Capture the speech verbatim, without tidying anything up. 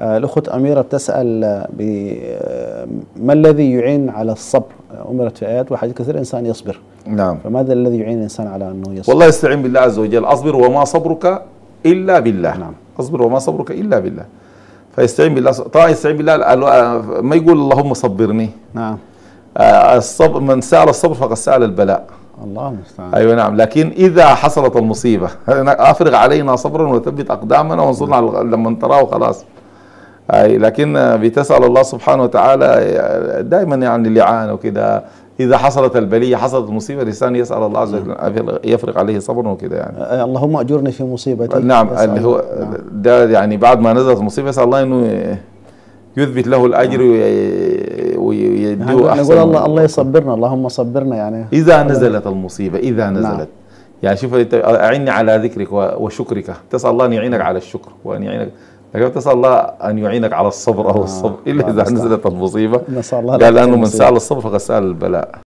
الأخت أميرة بتسأل ما الذي يعين على الصبر؟ أمرت في آيات وحاجات كثير إنسان يصبر. نعم. فماذا الذي يعين الإنسان على أنه يصبر؟ والله يستعين بالله عز وجل، أصبر وما صبرك إلا بالله. نعم. أصبر وما صبرك إلا بالله. فيستعين بالله، طبعا يستعين بالله، ما يقول اللهم صبرني. نعم. الصبر، من سأل الصبر فقد سأل البلاء. الله المستعان. ايوه نعم، لكن اذا حصلت المصيبه افرغ علينا صبرا وثبت اقدامنا وانصرنا لما تراه خلاص. اي لكن بتسال الله سبحانه وتعالى دائما يعني اللعان وكده، اذا حصلت البليه حصلت المصيبه الانسان يسال الله عز وجل يفرغ عليه صبرا وكده يعني. اللهم اجرني في مصيبتي. نعم اللي هو ده يعني بعد ما نزلت المصيبه يسال الله انه يثبت له الاجر ويديه احسن. نقول الله الله يصبرنا، اللهم صبرنا يعني اذا نزلت المصيبه، اذا نزلت. نعم. يعني شوف، اعني على ذكرك وشكرك، تسال الله ان يعينك على الشكر وان يعينك، لكن تسال الله ان يعينك على الصبر او الصبر الا اذا نزلت المصيبه. قال انه من سال الصبر فقد سال البلاء.